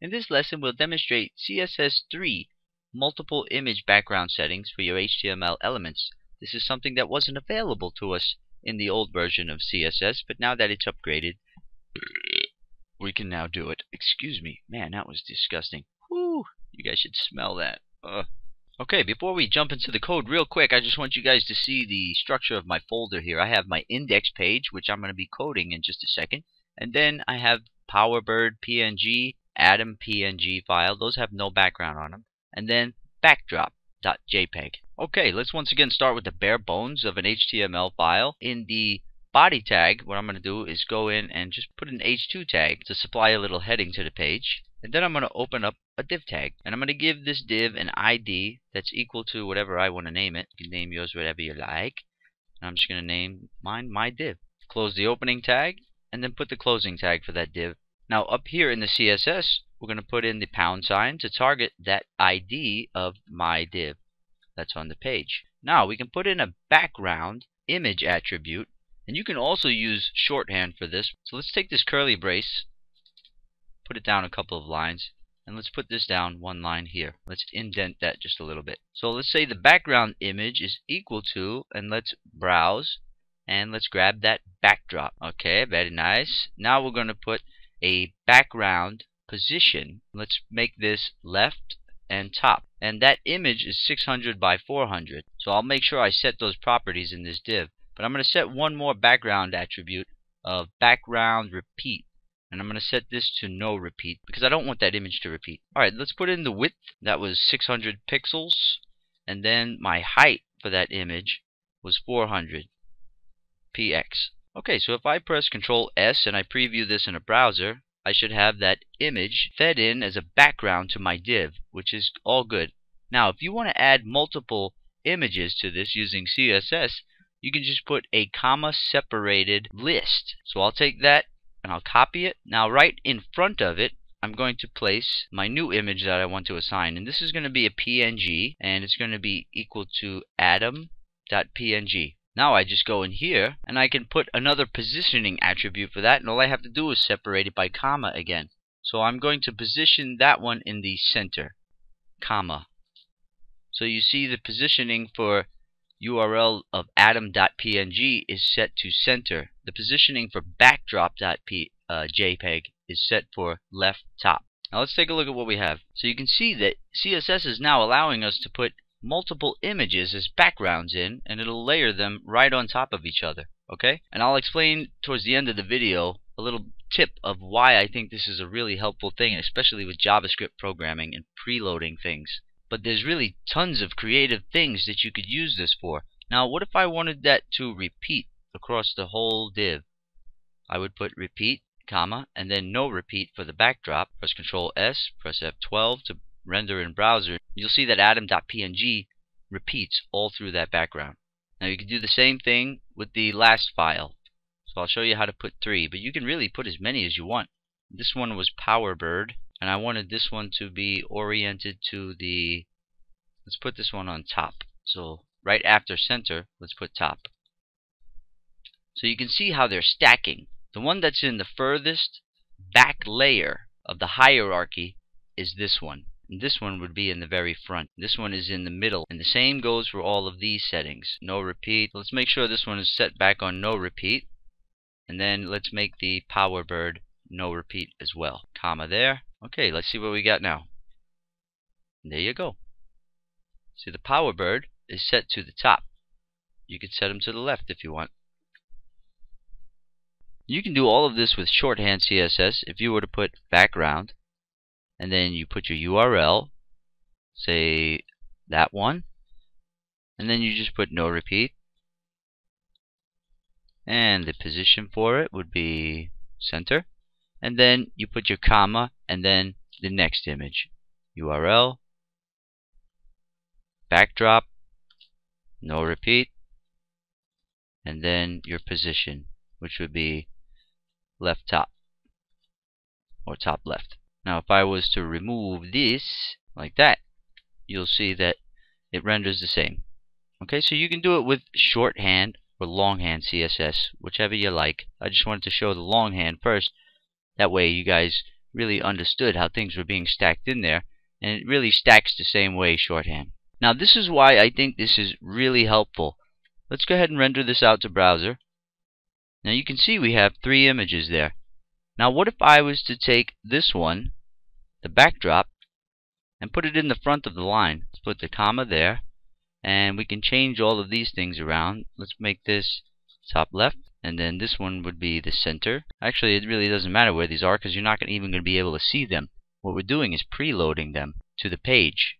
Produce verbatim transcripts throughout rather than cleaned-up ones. In this lesson, we'll demonstrate C S S three multiple image background settings for your H T M L elements. This is something that wasn't available to us in the old version of C S S, but now that it's upgraded, we can now do it. Excuse me. Man, that was disgusting. Whew. You guys should smell that. Ugh. Okay, before we jump into the code real quick, I just want you guys to see the structure of my folder here. I have my index page, which I'm going to be coding in just a second. And then I have PowerBird, P N G, Adam.png file. Those have no background on them. And then backdrop dot J P G. Okay, let's once again start with the bare bones of an H T M L file. In the body tag, what I'm going to do is go in and just put an H two tag to supply a little heading to the page. And then I'm going to open up a div tag. And I'm going to give this div an I D that's equal to whatever I want to name it. You can name yours whatever you like. And I'm just going to name mine my div. Close the opening tag and then put the closing tag for that div. Now up here in the C S S, we're going to put in the pound sign to target that I D of my div that's on the page. Now we can put in a background image attribute. And you can also use shorthand for this. So let's take this curly brace, put it down a couple of lines, and let's put this down one line here. Let's indent that just a little bit. So let's say the background image is equal to, and let's browse, and let's grab that backdrop. Okay, very nice. Now we're going to put a background position. Let's make this left and top. And that image is six hundred by four hundred. So I'll make sure I set those properties in this div. But I'm going to set one more background attribute of background repeat. And I'm going to set this to no repeat because I don't want that image to repeat. Alright, let's put in the width. That was six hundred pixels. And then my height for that image was four hundred P X. Okay, so if I press Control S and I preview this in a browser, I should have that image fed in as a background to my div, which is all good. Now, if you want to add multiple images to this using C S S, you can just put a comma separated list. So I'll take that and I'll copy it. Now right in front of it, I'm going to place my new image that I want to assign. And this is going to be a P N G, and it's going to be equal to Adam.png. Now I just go in here, and I can put another positioning attribute for that, and all I have to do is separate it by comma again. So I'm going to position that one in the center, comma. So you see the positioning for U R L of Adam.png is set to center. The positioning for backdrop.jpg is set for left top. Now let's take a look at what we have. So you can see that C S S is now allowing us to put multiple images as backgrounds in, and it'll layer them right on top of each other. Okay? And I'll explain towards the end of the video a little tip of why I think this is a really helpful thing, especially with JavaScript programming and preloading things. But there's really tons of creative things that you could use this for. Now, what if I wanted that to repeat across the whole div? I would put repeat, comma, and then no repeat for the backdrop. Press Control S, press F twelve to render in browser. You'll see that Adam.png repeats all through that background. Now, you can do the same thing with the last file. So I'll show you how to put three, but you can really put as many as you want. This one was PowerBird. And I wanted this one to be oriented to the, let's put this one on top. So right after center, let's put top. So you can see how they're stacking. The one that's in the furthest back layer of the hierarchy is this one. And this one would be in the very front. This one is in the middle. And the same goes for all of these settings. No repeat. Let's make sure this one is set back on no repeat. And then let's make the PowerBird no repeat as well. Comma there. Okay, let's see what we got now. There you go. See, the PowerBird is set to the top. You could set them to the left if you want. You can do all of this with shorthand C S S. If you were to put background, and then you put your U R L, say that one, and then you just put no repeat. And the position for it would be center. And then you put your comma and then the next image. U R L, backdrop, no repeat, and then your position, which would be left top or top left. Now if I was to remove this like that, you'll see that it renders the same. Okay, so you can do it with shorthand or longhand C S S, whichever you like. I just wanted to show the longhand first. That way you guys really understood how things were being stacked in there, and it really stacks the same way shorthand. Now this is why I think this is really helpful. Let's go ahead and render this out to browser. Now you can see we have three images there. Now what if I was to take this one, the backdrop, and put it in the front of the line? Let's put the comma there, and we can change all of these things around. Let's make this top left, and then this one would be the center. Actually, it really doesn't matter where these are, because you're not even going to be able to see them. What we're doing is preloading them to the page.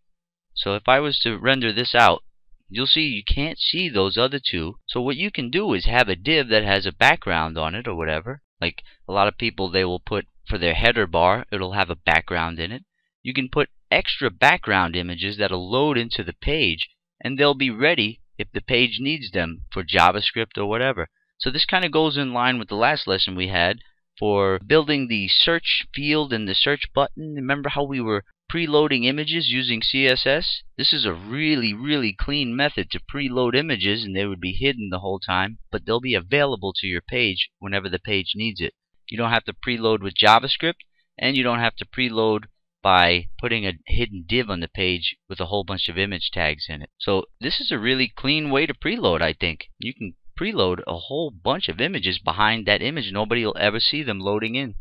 So if I was to render this out, you'll see you can't see those other two. So what you can do is have a div that has a background on it or whatever. Like a lot of people, they will put for their header bar, it'll have a background in it. You can put extra background images that'll load into the page, and they'll be ready if the page needs them for JavaScript or whatever. So this kind of goes in line with the last lesson we had for building the search field and the search button. Remember how we were preloading images using C S S? This is a really, really clean method to preload images, and they would be hidden the whole time, but they'll be available to your page whenever the page needs it. You don't have to preload with JavaScript, and you don't have to preload by putting a hidden div on the page with a whole bunch of image tags in it. So this is a really clean way to preload, I think. You can preload a whole bunch of images behind that image. Nobody will ever see them loading in.